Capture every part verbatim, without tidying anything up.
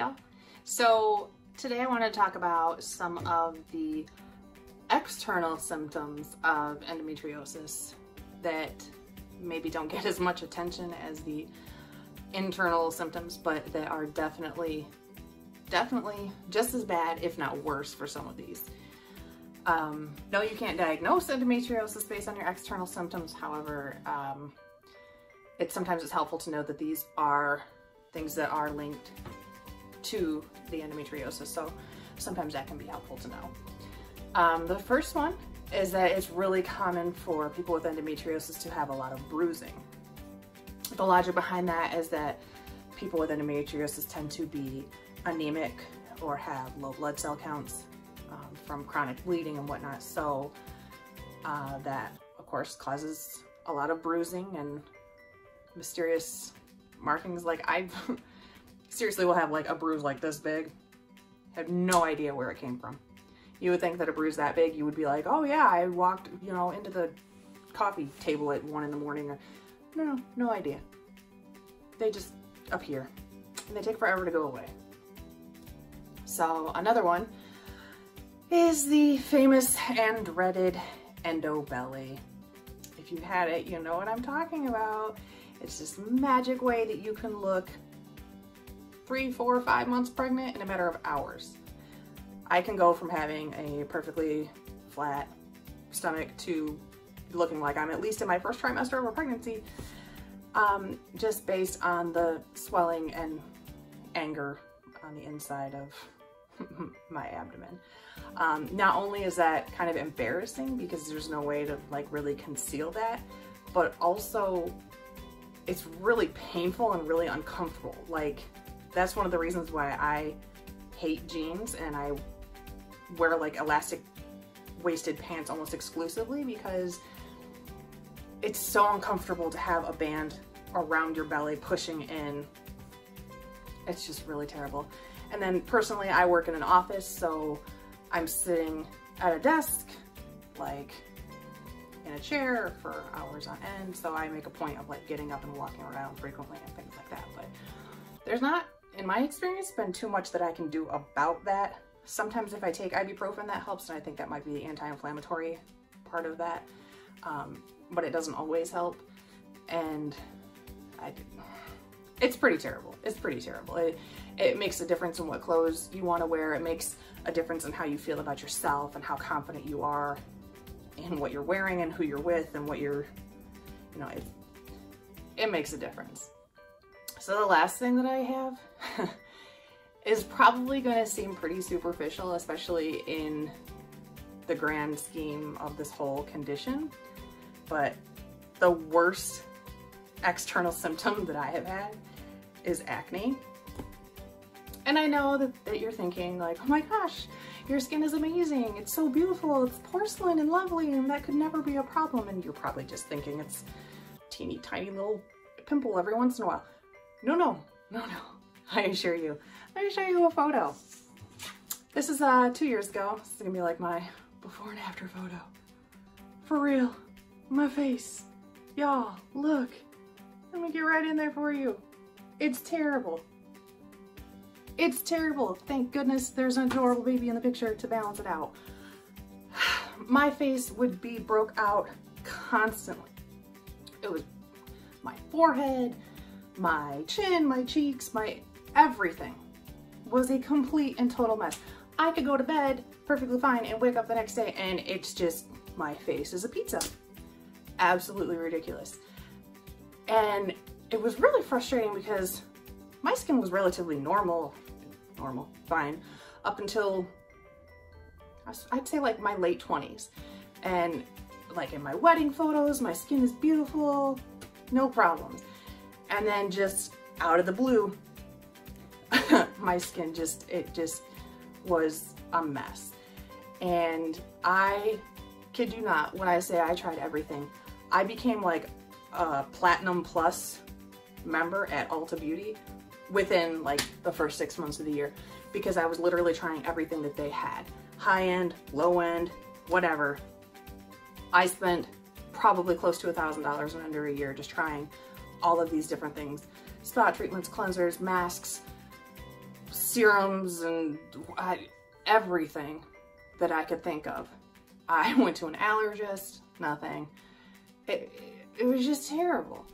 y'all. So today I want to talk about some of the external symptoms of endometriosis that maybe don't get as much attention as the internal symptoms, but that are definitely, definitely just as bad, if not worse, for some of these. Um, no, you can't diagnose endometriosis based on your external symptoms. However, um, it's sometimes it's helpful to know that these are things that are linked to the endometriosis. So sometimes that can be helpful to know. Um, the first one is that it's really common for people with endometriosis to have a lot of bruising. The logic behind that is that people with endometriosis tend to be anemic or have low blood cell counts um, from chronic bleeding and whatnot. So uh, that, of course, causes a lot of bruising and mysterious markings. Like, I seriously will have like a bruise like this big. I have no idea where it came from. You would think that a bruise that big, you would be like, oh yeah, I walked, you know, into the coffee table at one in the morning. Or, no, no, no idea. They just appear and they take forever to go away. So another one is the famous and dreaded endo belly. If you've had it, you know what I'm talking about. It's this magic way that you can look three, four, five months pregnant in a matter of hours. I can go from having a perfectly flat stomach to looking like I'm at least in my first trimester of a pregnancy, um, just based on the swelling and anger on the inside of my abdomen. Um, not only is that kind of embarrassing because there's no way to like really conceal that, but also it's really painful and really uncomfortable. Like, that's one of the reasons why I hate jeans and I wear like elastic waisted pants almost exclusively, because it's so uncomfortable to have a band around your belly pushing in. It's just really terrible. And then personally, I work in an office, so I'm sitting at a desk, like in a chair for hours on end. So I make a point of like getting up and walking around frequently and things like that. But there's not, in my experience, been too much that I can do about that. Sometimes if I take ibuprofen, that helps, and I think that might be the anti-inflammatory part of that, um, but it doesn't always help. And I did, it's pretty terrible. It's pretty terrible. It, it makes a difference in what clothes you want to wear. It makes a difference in how you feel about yourself and how confident you are in what you're wearing and who you're with and what you're, you know, it, it makes a difference. So the last thing that I have is probably going to seem pretty superficial, especially in the grand scheme of this whole condition. But the worst external symptom that I have had is acne. And I know that, that you're thinking like, oh my gosh, your skin is amazing. It's so beautiful. It's porcelain and lovely, and that could never be a problem. And you're probably just thinking it's teeny tiny little pimple every once in a while. No, no, no, no. I assure you. Let me show you a photo. This is uh, two years ago. This is gonna be like my before and after photo. For real, my face. Y'all, look. Let me get right in there for you. It's terrible. It's terrible. Thank goodness there's an adorable baby in the picture to balance it out. My face would be broke out constantly. It was my forehead, my chin, my cheeks, my everything was a complete and total mess. I could go to bed perfectly fine and wake up the next day and it's just, my face is a pizza. Absolutely ridiculous. And it was really frustrating because my skin was relatively normal, normal, fine, up until I'd say like my late twenties. And like in my wedding photos, my skin is beautiful, no problems. And then just out of the blue, my skin just, it just was a mess. And I kid you not, when I say I tried everything, I became like a Platinum Plus member at Ulta Beauty within like the first six months of the year, because I was literally trying everything that they had. High end, low end, whatever. I spent probably close to a thousand dollars in under a year just trying all of these different things. Spot treatments, cleansers, masks, serums and I, everything that I could think of. I went to an allergist, nothing. It, it was just terrible.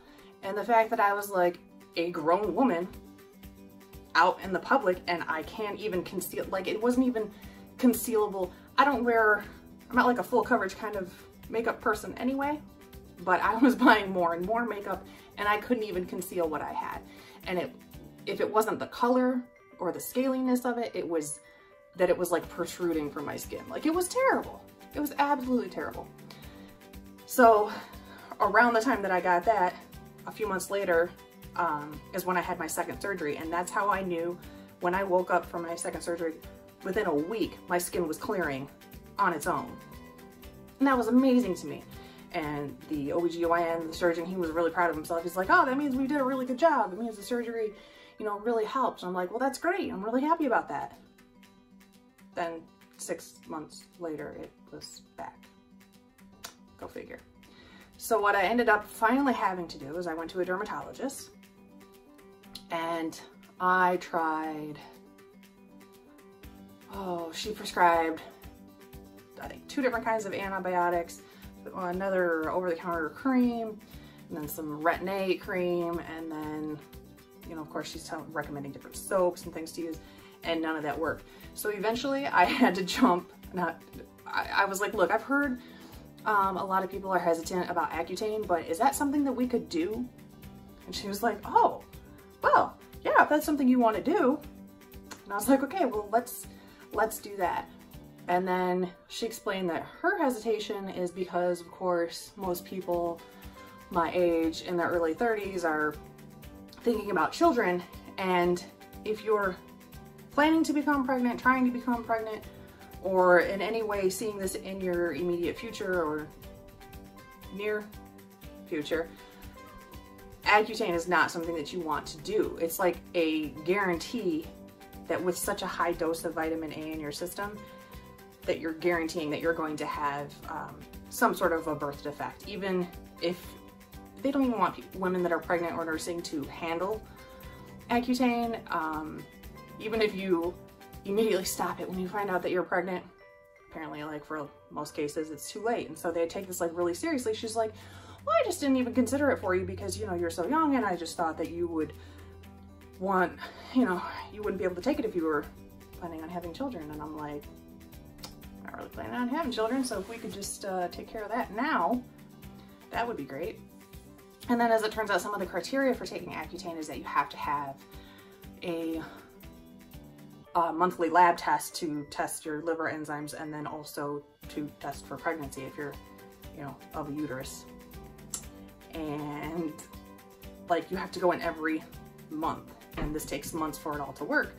And the fact that I was like a grown woman out in the public and I can't even conceal, like it wasn't even concealable. I don't wear, I'm not like a full coverage kind of makeup person anyway, but I was buying more and more makeup and I couldn't even conceal what I had. And it, if it wasn't the color or the scaliness of it, it was that it was like protruding from my skin. Like it was terrible. It was absolutely terrible. So around the time that I got that, a few months later, um, is when I had my second surgery. And that's how I knew when I woke up from my second surgery, within a week, my skin was clearing on its own. And that was amazing to me. And the O B G Y N, the surgeon, he was really proud of himself. He's like, oh, that means we did a really good job. It means the surgery, you know, really helped. And I'm like, well, that's great. I'm really happy about that. Then six months later, it was back. Go figure. So what I ended up finally having to do is I went to a dermatologist and I tried, oh, she prescribed I think two different kinds of antibiotics, another over-the-counter cream, and then some Retin-A cream, and then, you know, of course she's recommending different soaps and things to use, and none of that worked. So eventually I had to jump, not, I, I was like, look, I've heard Um, a lot of people are hesitant about Accutane, but is that something that we could do? And she was like, oh, well, yeah, if that's something you want to do. And I was like, okay, well, let's, let's do that. And then she explained that her hesitation is because, of course, most people my age in their early thirties are thinking about children. And if you're planning to become pregnant, trying to become pregnant, or in any way seeing this in your immediate future or near future, Accutane is not something that you want to do. It's like a guarantee that with such a high dose of vitamin A in your system, that you're guaranteeing that you're going to have um, some sort of a birth defect. Even if they don't even want people, women that are pregnant or nursing to handle Accutane, um, even if you immediately stop it when you find out that you're pregnant. Apparently, like for most cases, it's too late. And so they take this like really seriously. She's like, well, I just didn't even consider it for you because, you know, you're so young and I just thought that you would want, you know, you wouldn't be able to take it if you were planning on having children. And I'm like, I'm not really planning on having children. So if we could just uh, take care of that now, that would be great. And then as it turns out, some of the criteria for taking Accutane is that you have to have a Uh, monthly lab test to test your liver enzymes and then also to test for pregnancy if you're, you know, of a uterus. And like you have to go in every month and this takes months for it all to work.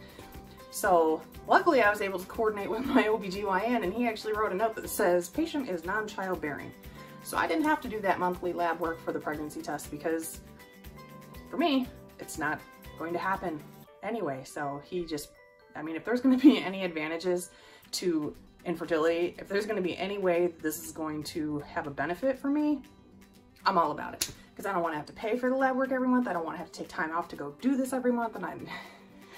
So luckily I was able to coordinate with my O B G Y N and he actually wrote a note that says patient is non-childbearing. So I didn't have to do that monthly lab work for the pregnancy test because for me, it's not going to happen anyway. So he just I mean, if there's going to be any advantages to infertility, if there's going to be any way that this is going to have a benefit for me, I'm all about it. Because I don't want to have to pay for the lab work every month. I don't want to have to take time off to go do this every month. And, I'm...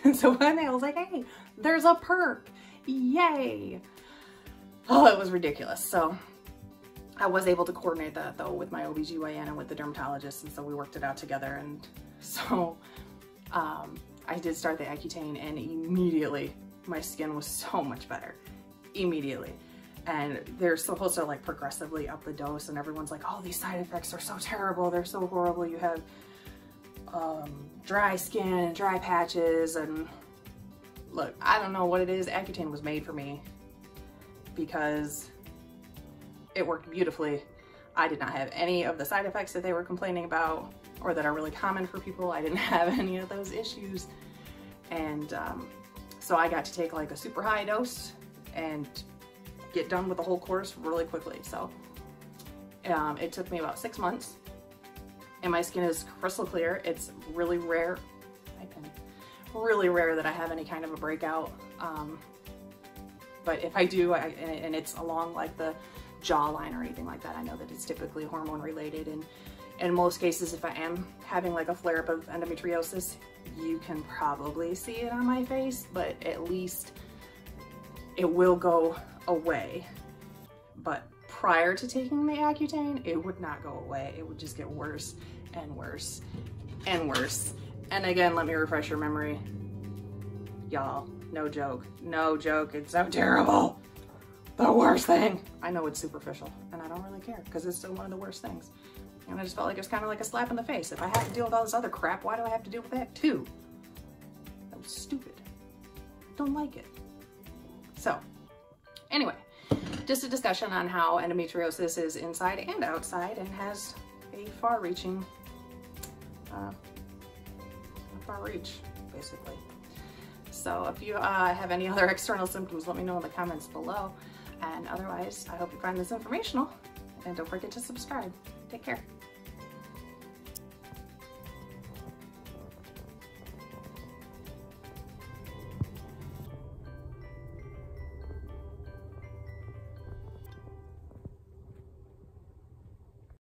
and so one day I was like, hey, there's a perk. Yay. Oh, it was ridiculous. So I was able to coordinate that, though, with my O B G Y N and with the dermatologist. And so we worked it out together. And so... Um, I did start the Accutane and immediately my skin was so much better, immediately. And they're supposed to like progressively up the dose and everyone's like, oh, these side effects are so terrible. They're so horrible. You have um, dry skin and dry patches. And look, I don't know what it is. Accutane was made for me because it worked beautifully. I did not have any of the side effects that they were complaining about or that are really common for people. I didn't have any of those issues. And um, so I got to take like a super high dose and get done with the whole course really quickly. So um, it took me about six months and my skin is crystal clear. It's really rare, I can, really rare that I have any kind of a breakout. Um, but if I do, I, and, and it's along like the jawline or anything like that, I know that it's typically hormone related and in most cases, if I am having like a flare-up of endometriosis, you can probably see it on my face, but at least it will go away. But prior to taking the Accutane, it would not go away. It would just get worse and worse and worse. And again, let me refresh your memory. Y'all, no joke, no joke, it's so terrible. The worst thing. I know it's superficial and I don't really care because it's still one of the worst things. And I just felt like it was kind of like a slap in the face. If I have to deal with all this other crap, why do I have to deal with that too? That was stupid. I don't like it. So anyway, just a discussion on how endometriosis is inside and outside and has a far-reaching, uh, far reach, basically. So if you uh, have any other external symptoms, let me know in the comments below. And otherwise, I hope you find this informational, and don't forget to subscribe. Take care.